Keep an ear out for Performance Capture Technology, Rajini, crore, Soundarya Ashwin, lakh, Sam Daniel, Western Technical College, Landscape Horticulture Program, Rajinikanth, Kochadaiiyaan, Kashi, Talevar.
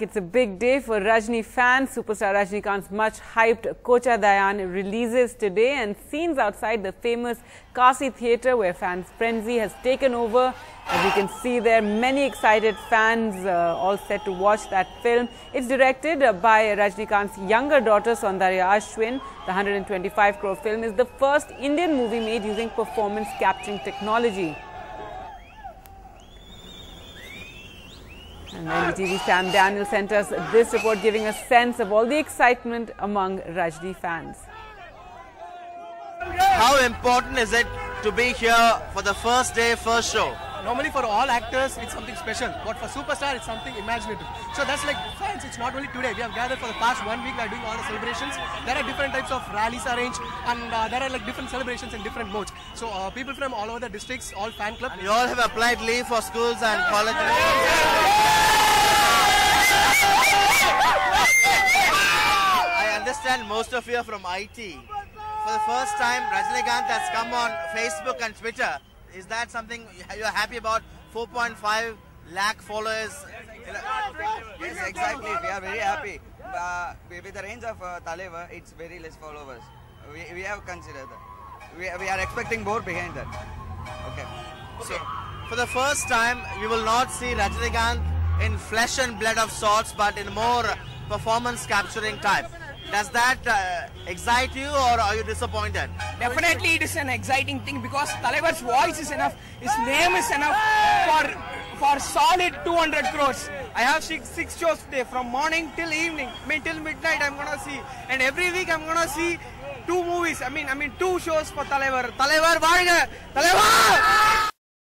It's a big day for Rajni fans. Superstar Rajinikanth's much-hyped Kochadaiiyaan releases today, and scenes outside the famous Kashi theatre where fans' frenzy has taken over. As you can see there, many excited fans all set to watch that film. It's directed by Rajinikanth's younger daughter Soundarya Ashwin. The 125 crore film is the first Indian movie made using performance capturing technology. And NDTV's Sam Daniel sent us this report, giving a sense of all the excitement among Rajni fans. How important is it to be here for the first day, first show? Normally for all actors it's something special, but for superstar it's something imaginative. So that's like fans, it's not only today. We have gathered for the past 1 week, we are doing all the celebrations. There are different types of rallies arranged, and there are like different celebrations in different modes. So people from all over the districts, all fan club. And you all have applied leave for schools and colleges. I understand most of you are from IT. For the first time, Rajinikanth has come on Facebook and Twitter. Is that something you're happy about? 4.5 lakh followers. Yes, exactly. We are very happy. With the range of Taleva, it's very less followers. We have considered that. We are expecting more behind that. Okay. So, for the first time, you will not see Rajinikanth in flesh and blood of sorts, but in more performance capturing type. Does that excite you, or are you disappointed? Definitely it is an exciting thing, because Talevar's voice is enough, his name is enough for solid 200 crores. I have six shows today, from morning till evening, I mean till midnight I'm gonna see. And every week I'm gonna see two movies, I mean two shows for Talevar. Talevar Vaaga! Talevar!